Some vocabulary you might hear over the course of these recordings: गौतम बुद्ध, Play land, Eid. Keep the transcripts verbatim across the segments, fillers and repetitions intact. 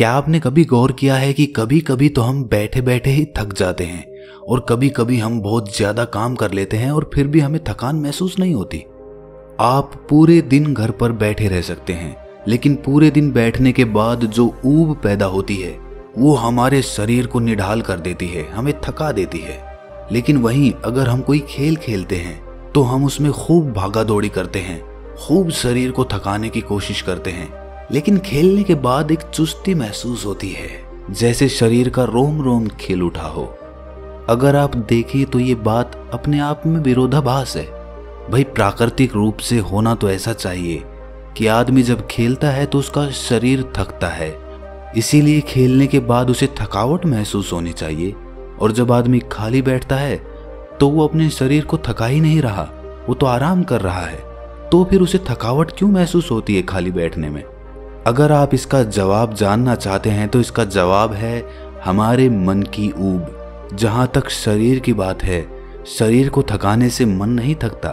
क्या आपने कभी गौर किया है कि कभी कभी तो हम बैठे बैठे ही थक जाते हैं और कभी कभी हम बहुत ज़्यादा काम कर लेते हैं और फिर भी हमें थकान महसूस नहीं होती। आप पूरे दिन घर पर बैठे रह सकते हैं, लेकिन पूरे दिन बैठने के बाद जो ऊब पैदा होती है वो हमारे शरीर को निढाल कर देती है, हमें थका देती है। लेकिन वहीं अगर हम कोई खेल खेलते हैं तो हम उसमें खूब भागा दौड़ी करते हैं, खूब शरीर को थकाने की कोशिश करते हैं, लेकिन खेलने के बाद एक चुस्ती महसूस होती है, जैसे शरीर का रोम रोम खिल उठा हो। अगर आप देखें तो ये बात अपने आप में विरोधाभास है। भाई प्राकृतिक रूप से होना तो ऐसा चाहिए कि आदमी जब खेलता है तो उसका शरीर थकता है, इसीलिए खेलने के बाद उसे थकावट महसूस होनी चाहिए। और जब आदमी खाली बैठता है तो वो अपने शरीर को थका ही नहीं रहा, वो तो आराम कर रहा है, तो फिर उसे थकावट क्यों महसूस होती है खाली बैठने में? अगर आप इसका जवाब जानना चाहते हैं तो इसका जवाब है हमारे मन की ऊब। जहाँ तक शरीर की बात है, शरीर को थकाने से मन नहीं थकता,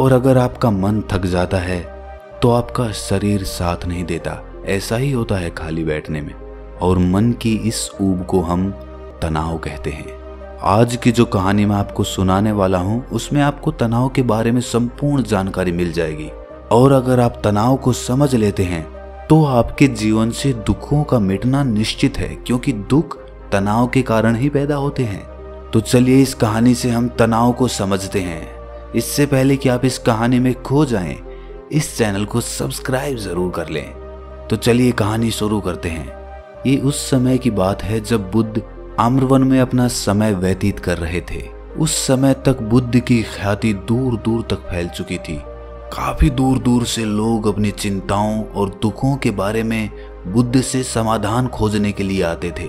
और अगर आपका मन थक जाता है तो आपका शरीर साथ नहीं देता। ऐसा ही होता है खाली बैठने में, और मन की इस ऊब को हम तनाव कहते हैं। आज की जो कहानी मैं आपको सुनाने वाला हूँ उसमें आपको तनाव के बारे में संपूर्ण जानकारी मिल जाएगी, और अगर आप तनाव को समझ लेते हैं तो आपके जीवन से दुखों का मिटना निश्चित है, क्योंकि दुख तनाव के कारण ही पैदा होते हैं। तो चलिए इस कहानी से हम तनाव को समझते हैं। इससे पहले कि आप इस कहानी में खो जाएं, इस चैनल को सब्सक्राइब जरूर कर लें। तो चलिए कहानी शुरू करते हैं। ये उस समय की बात है जब बुद्ध आम्रवन में अपना समय व्यतीत कर रहे थे। उस समय तक बुद्ध की ख्याति दूर दूर तक फैल चुकी थी। काफ़ी दूर दूर से लोग अपनी चिंताओं और दुखों के बारे में बुद्ध से समाधान खोजने के लिए आते थे।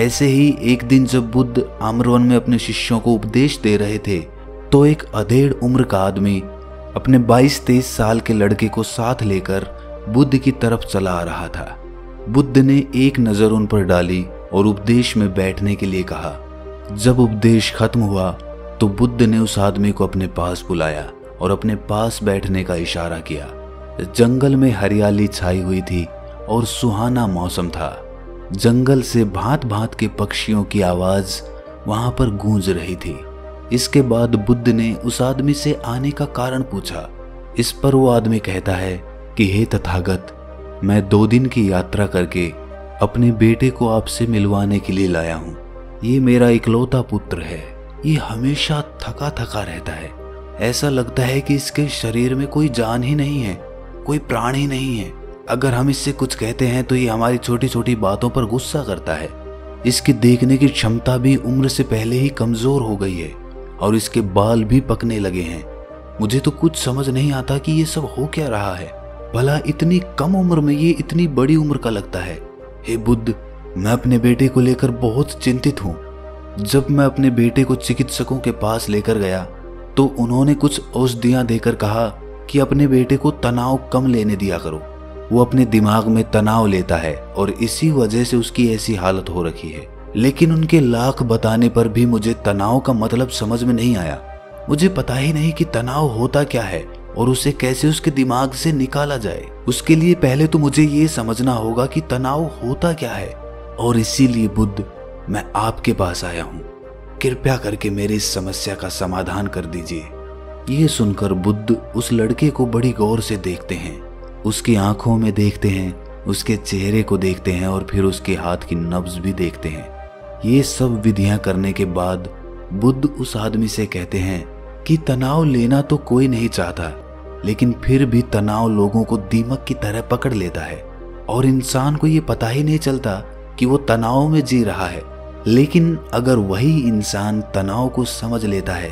ऐसे ही एक दिन जब बुद्ध आम्रवन में अपने शिष्यों को उपदेश दे रहे थे तो एक अधेड़ उम्र का आदमी अपने बाईस तेईस साल के लड़के को साथ लेकर बुद्ध की तरफ चला आ रहा था। बुद्ध ने एक नज़र उन पर डाली और उपदेश में बैठने के लिए कहा। जब उपदेश खत्म हुआ तो बुद्ध ने उस आदमी को अपने पास बुलाया और अपने पास बैठने का इशारा किया। जंगल में हरियाली छाई हुई थी और सुहाना मौसम था। जंगल से भांत भांत के पक्षियों की आवाज़ वहां पर गूंज रही थी। इसके बाद बुद्ध ने उस आदमी से आने का कारण पूछा। इस पर वो आदमी कहता है कि हे तथागत, मैं दो दिन की यात्रा करके अपने बेटे को आपसे मिलवाने के लिए लाया हूँ। ये मेरा इकलौता पुत्र है, ये हमेशा थका थका रहता है, ऐसा लगता है कि इसके शरीर में कोई जान ही नहीं है, कोई प्राण ही नहीं है। अगर हम इससे कुछ कहते हैं तो ये हमारी छोटी छोटी बातों पर गुस्सा करता है। इसकी देखने की क्षमता भी उम्र से पहले ही कमज़ोर हो गई है और इसके बाल भी पकने लगे हैं। मुझे तो कुछ समझ नहीं आता कि ये सब हो क्या रहा है, भला इतनी कम उम्र में ये इतनी बड़ी उम्र का लगता है। हे बुद्ध, मैं अपने बेटे को लेकर बहुत चिंतित हूँ। जब मैं अपने बेटे को चिकित्सकों के पास लेकर गया तो उन्होंने कुछ औषधियाँ देकर कहा कि अपने बेटे को तनाव कम लेने दिया करो। वो अपने दिमाग में तनाव लेता है और इसी वजह से उसकी ऐसी हालत हो रखी है। लेकिन उनके लाख बताने पर भी मुझे तनाव का मतलब समझ में नहीं आया। मुझे पता ही नहीं कि तनाव होता क्या है और उसे कैसे उसके दिमाग से निकाला जाए। उसके लिए पहले तो मुझे ये समझना होगा कि तनाव होता क्या है, और इसीलिए बुद्ध मैं आपके पास आया हूँ। कृपया करके मेरी इस समस्या का समाधान कर दीजिए। ये सुनकर बुद्ध उस लड़के को बड़ी गौर से देखते हैं, उसकी आंखों में देखते हैं, उसके चेहरे को देखते हैं और फिर उसके हाथ की नब्ज भी देखते हैं। ये सब विधियां करने के बाद बुद्ध उस आदमी से कहते हैं कि तनाव लेना तो कोई नहीं चाहता, लेकिन फिर भी तनाव लोगों को दीमक की तरह पकड़ लेता है और इंसान को ये पता ही नहीं चलता कि वो तनाव में जी रहा है। लेकिन अगर वही इंसान तनाव को समझ लेता है,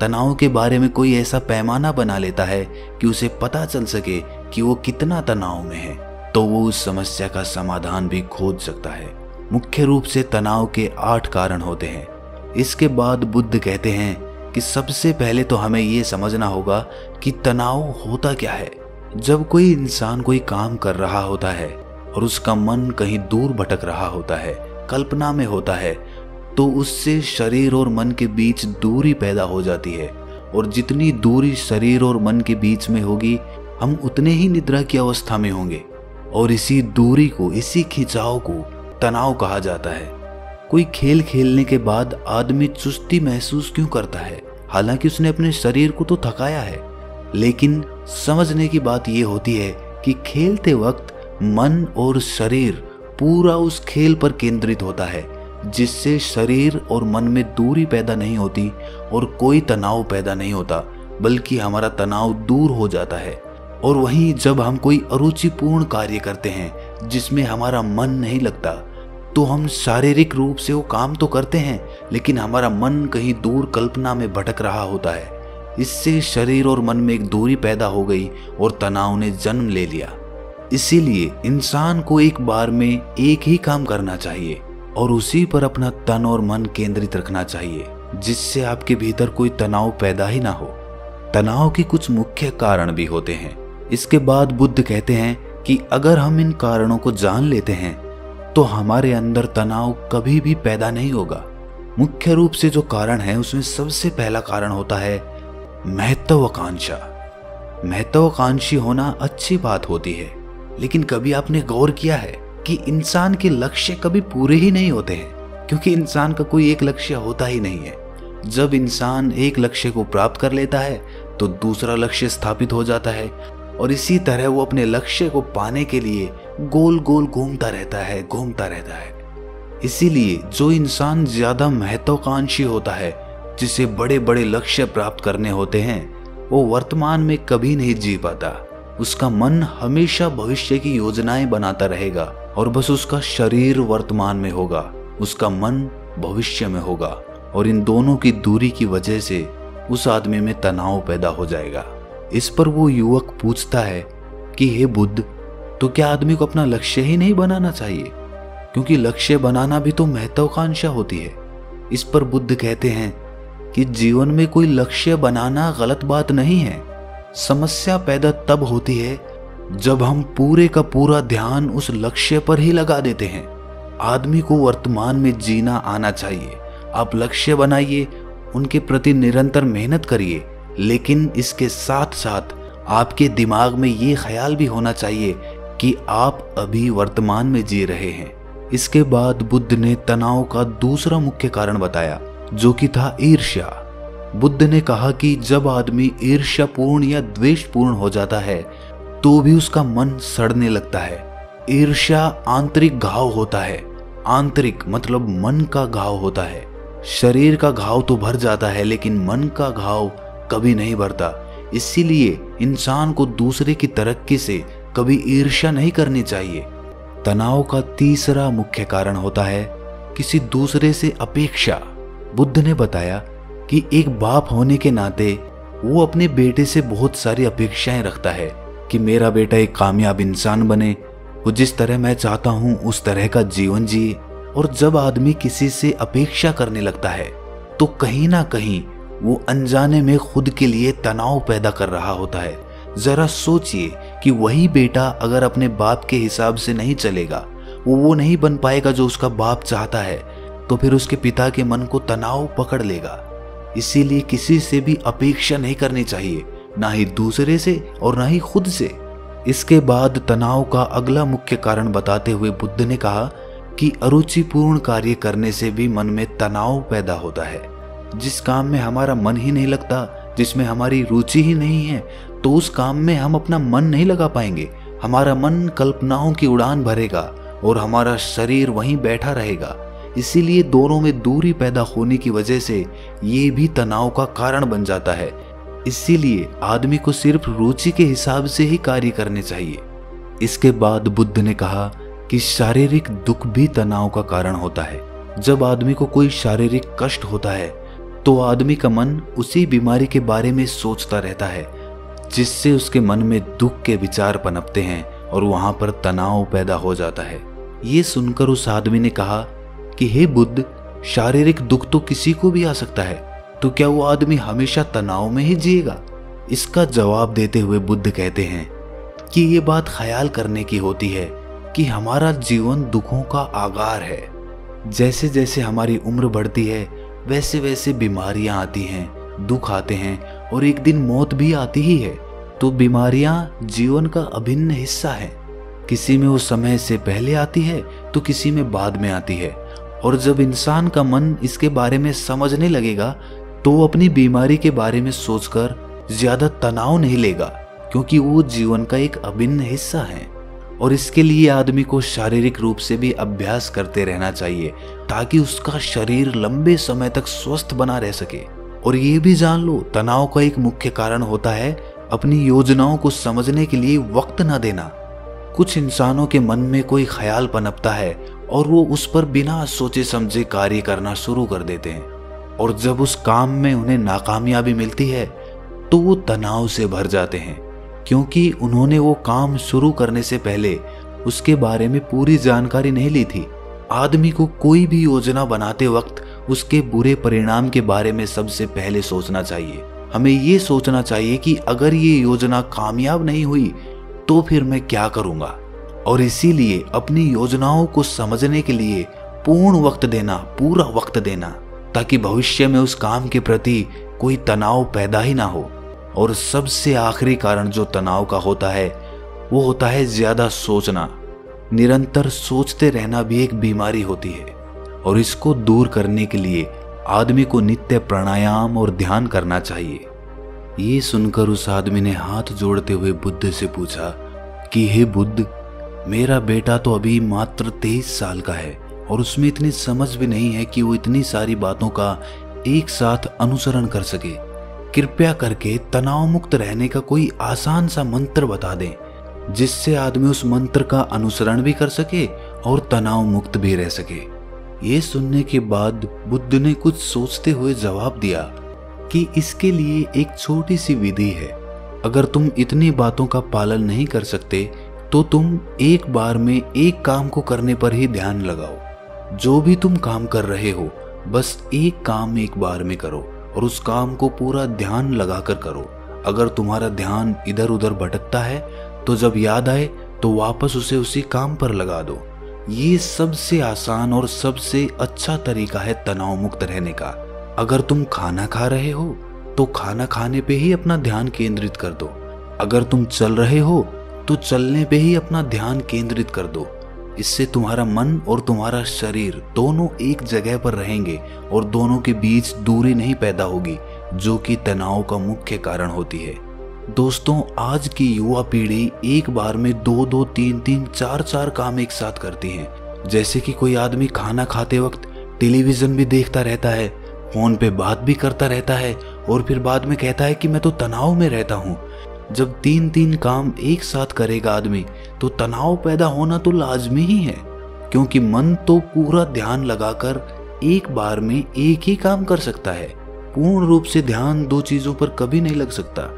तनाव के बारे में कोई ऐसा पैमाना बना लेता है कि उसे पता चल सके कि वो कितना तनाव में है, तो वो उस समस्या का समाधान भी खोज सकता है। मुख्य रूप से तनाव के आठ कारण होते हैं। इसके बाद बुद्ध कहते हैं कि सबसे पहले तो हमें ये समझना होगा कि तनाव होता क्या है। जब कोई इंसान कोई काम कर रहा होता है और उसका मन कहीं दूर भटक रहा होता है, कल्पना में होता है, तो उससे शरीर और मन के बीच दूरी पैदा हो जाती है, और जितनी दूरी शरीर और मन के बीच में होगी हम उतने ही निद्रा की अवस्था में होंगे। और इसी दूरी को, इसी खिंचाव को तनाव कहा जाता है। कोई खेल खेलने के बाद आदमी चुस्ती महसूस क्यों करता है? हालांकि उसने अपने शरीर को तो थकाया है, लेकिन समझने की बात यह होती है कि खेलते वक्त मन और शरीर पूरा उस खेल पर केंद्रित होता है, जिससे शरीर और मन में दूरी पैदा नहीं होती और कोई तनाव पैदा नहीं होता, बल्कि हमारा तनाव दूर हो जाता है। और वहीं जब हम कोई अरुचिपूर्ण कार्य करते हैं जिसमें हमारा मन नहीं लगता, तो हम शारीरिक रूप से वो काम तो करते हैं, लेकिन हमारा मन कहीं दूर कल्पना में भटक रहा होता है। इससे शरीर और मन में एक दूरी पैदा हो गई और तनाव ने जन्म ले लिया। इसीलिए इंसान को एक बार में एक ही काम करना चाहिए और उसी पर अपना तन और मन केंद्रित रखना चाहिए, जिससे आपके भीतर कोई तनाव पैदा ही ना हो। तनाव के कुछ मुख्य कारण भी होते हैं। इसके बाद बुद्ध कहते हैं कि अगर हम इन कारणों को जान लेते हैं तो हमारे अंदर तनाव कभी भी पैदा नहीं होगा। मुख्य रूप से जो कारण है उसमें सबसे पहला कारण होता है महत्वाकांक्षा। महत्वाकांक्षी होना अच्छी बात होती है, लेकिन कभी आपने गौर किया है कि इंसान के लक्ष्य कभी पूरे ही नहीं होते हैं, क्योंकि इंसान का कोई एक लक्ष्य होता ही नहीं है। जब इंसान एक लक्ष्य को प्राप्त कर लेता है तो दूसरा लक्ष्य स्थापित हो जाता है, और इसी तरह वो अपने लक्ष्य को पाने के लिए गोल गोल घूमता रहता है घूमता रहता है। इसीलिए जो इंसान ज्यादा महत्वाकांक्षी होता है, जिसे बड़े बड़े लक्ष्य प्राप्त करने होते हैं, वो वर्तमान में कभी नहीं जी पाता। उसका मन हमेशा भविष्य की योजनाएं बनाता रहेगा और बस उसका शरीर वर्तमान में होगा, उसका मन भविष्य में होगा, और इन दोनों की दूरी की वजह से उस आदमी में तनाव पैदा हो जाएगा। इस पर वो युवक पूछता है कि हे बुद्ध, तो क्या आदमी को अपना लक्ष्य ही नहीं बनाना चाहिए? क्योंकि लक्ष्य बनाना भी तो महत्वाकांक्षा होती है। इस पर बुद्ध कहते हैं कि जीवन में कोई लक्ष्य बनाना गलत बात नहीं है। समस्या पैदा तब होती है जब हम पूरे का पूरा ध्यान उस लक्ष्य पर ही लगा देते हैं। आदमी को वर्तमान में जीना आना चाहिए। आप लक्ष्य बनाइए, उनके प्रति निरंतर मेहनत करिए, लेकिन इसके साथ साथ आपके दिमाग में ये ख्याल भी होना चाहिए कि आप अभी वर्तमान में जी रहे हैं। इसके बाद बुद्ध ने तनाव का दूसरा मुख्य कारण बताया, जो कि था ईर्ष्या। बुद्ध ने कहा कि जब आदमी ईर्ष्यापूर्ण या द्वेषपूर्ण हो जाता है तो भी उसका मन सड़ने लगता है। ईर्ष्या आंतरिक घाव होता है। आंतरिक मतलब मन का घाव होता है। शरीर का घाव तो भर जाता है, लेकिन मन का घाव कभी नहीं भरता। इसीलिए इंसान को दूसरे की तरक्की से कभी ईर्ष्या नहीं करनी चाहिए। तनाव का तीसरा मुख्य कारण होता है किसी दूसरे से अपेक्षा। बुद्ध ने बताया कि एक बाप होने के नाते वो अपने बेटे से बहुत सारी अपेक्षाएं रखता है कि मेरा बेटा एक कामयाब इंसान बने, वो जिस तरह मैं चाहता हूँ उस तरह का जीवन जिए। और जब आदमी किसी से अपेक्षा करने लगता है तो कहीं ना कहीं वो अनजाने में खुद के लिए तनाव पैदा कर रहा होता है। जरा सोचिए कि वही बेटा अगर अपने बाप के हिसाब से नहीं चलेगा, वो वो नहीं बन पाएगा जो उसका बाप चाहता है, तो फिर उसके पिता के मन को तनाव पकड़ लेगा। इसीलिए किसी से भी अपेक्षा नहीं करनी चाहिए, ना ही दूसरे से और ना ही खुद से। इसके बाद तनाव का अगला मुख्य कारण बताते हुए बुद्ध ने कहा कि अरुचिपूर्ण कार्य करने से भी मन में तनाव पैदा होता है। जिस काम में हमारा मन ही नहीं लगता, जिसमें हमारी रुचि ही नहीं है, तो उस काम में हम अपना मन नहीं लगा पाएंगे। हमारा मन कल्पनाओं की उड़ान भरेगा और हमारा शरीर वहीं बैठा रहेगा। इसीलिए दोनों में दूरी पैदा होने की वजह से ये भी तनाव का कारण बन जाता है। इसीलिए आदमी को सिर्फ रुचि के हिसाब से ही कार्य करने चाहिए। इसके बाद बुद्ध ने कहा कि शारीरिक दुख भी तनाव का कारण होता है। जब आदमी को कोई शारीरिक कष्ट होता है तो आदमी का मन उसी बीमारी के बारे में सोचता रहता है, जिससे उसके मन में दुख के विचार पनपते हैं और वहां पर तनाव पैदा हो जाता है। ये सुनकर उस आदमी ने कहा कि हे बुद्ध, शारीरिक दुख तो किसी को भी आ सकता है, तो क्या वो आदमी हमेशा तनाव में ही जिएगा? इसका जवाब देते हुए बुद्ध कहते हैं कि ये बात ख्याल करने की होती है कि हमारा जीवन दुखों का आगार है। जैसे जैसे हमारी उम्र बढ़ती है वैसे वैसे बीमारियां आती हैं, दुख आते हैं, और एक दिन मौत भी आती ही है। तो बीमारियां जीवन का अभिन्न हिस्सा है। किसी में वो समय से पहले आती है तो किसी में बाद में आती है। और जब इंसान का मन इसके बारे में समझने लगेगा तो वो अपनी बीमारी के बारे में सोचकर ज्यादा तनाव नहीं लेगा, क्योंकि वो जीवन का एक अभिन्न हिस्सा है। और इसके लिए आदमी को शारीरिक रूप से भी अभ्यास करते रहना चाहिए ताकि उसका शरीर लंबे समय तक स्वस्थ बना रह सके। और ये भी जान लो, तनाव का एक मुख्य कारण होता है अपनी योजनाओं को समझने के लिए वक्त न देना। कुछ इंसानों के मन में कोई ख्याल पनपता है और वो उस पर बिना सोचे समझे कार्य करना शुरू कर देते हैं, और जब उस काम में उन्हें नाकामयाबी मिलती है तो वो तनाव से भर जाते हैं, क्योंकि उन्होंने वो काम शुरू करने से पहले उसके बारे में पूरी जानकारी नहीं ली थी। आदमी को कोई भी योजना बनाते वक्त उसके बुरे परिणाम के बारे में सबसे पहले सोचना चाहिए। हमें ये सोचना चाहिए कि अगर ये योजना कामयाब नहीं हुई तो फिर मैं क्या करूँगा। और इसीलिए अपनी योजनाओं को समझने के लिए पूर्ण वक्त देना, पूरा वक्त देना, ताकि भविष्य में उस काम के प्रति कोई तनाव पैदा ही ना हो। और सबसे आखिरी कारण जो तनाव का होता है वो होता है ज़्यादा सोचना। निरंतर सोचते रहना भी एक बीमारी होती है, और इसको दूर करने के लिए आदमी को नित्य प्राणायाम और ध्यान करना चाहिए। ये सुनकर उस आदमी ने हाथ जोड़ते हुए बुद्ध से पूछा कि हे बुद्ध, मेरा बेटा तो अभी मात्र तेईस साल का है और उसमें इतनी समझ भी नहीं है कि वो इतनी सारी बातों का एक साथ अनुसरण कर सके। कृपया करके तनाव मुक्त रहने का कोई आसान सा मंत्र बता दें जिससे आदमी उस मंत्र का अनुसरण भी कर सके और तनाव मुक्त भी रह सके। ये सुनने के बाद बुद्ध ने कुछ सोचते हुए जवाब दिया कि इसके लिए एक छोटी सी विधि है। अगर तुम इतनी बातों का पालन नहीं कर सकते तो तुम एक बार में एक काम को करने पर ही ध्यान लगाओ। जो भी तुम काम कर रहे हो, बस एक काम एक बार में करो और उस काम को पूरा ध्यान लगाकर करो। अगर तुम्हारा ध्यान इधर उधर भटकता है तो जब याद आए तो वापस उसे उसी काम पर लगा दो। ये सबसे आसान और सबसे अच्छा तरीका है तनाव मुक्त रहने का। अगर तुम खाना खा रहे हो तो खाना खाने पे ही अपना ध्यान केंद्रित कर दो। अगर तुम चल रहे हो तो चलने पे ही अपना ध्यान केंद्रित कर दो। इससे तुम्हारा मन और तुम्हारा शरीर दोनों एक जगह पर रहेंगे और दोनों के बीच दूरी नहीं पैदा होगी, जो कि तनाव का मुख्य कारण होती है। दोस्तों, आज की युवा पीढ़ी एक बार में दो दो तीन तीन चार चार काम एक साथ करती है। जैसे कि कोई आदमी खाना खाते वक्त टेलीविजन भी देखता रहता है, फोन पे बात भी करता रहता है और फिर बाद में कहता है कि मैं तो तनाव में रहता हूँ। जब तीन तीन काम एक साथ करेगा आदमी तो तनाव पैदा होना तो लाजमी ही है, क्योंकि मन तो पूरा ध्यान लगाकर एक बार में एक ही काम कर सकता है। पूर्ण रूप से ध्यान दो चीज़ों पर कभी नहीं लग सकता।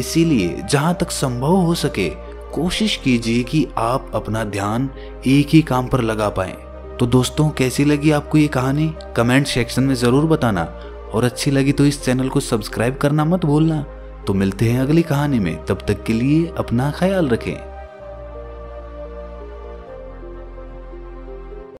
इसीलिए जहाँ तक संभव हो सके कोशिश कीजिए कि आप अपना ध्यान एक ही काम पर लगा पाएं। तो दोस्तों, कैसी लगी आपको ये कहानी? कमेंट सेक्शन में ज़रूर बताना, और अच्छी लगी तो इस चैनल को सब्सक्राइब करना मत भूलना। तो मिलते हैं अगली कहानी में, तब तक के लिए अपना ख्याल रखें।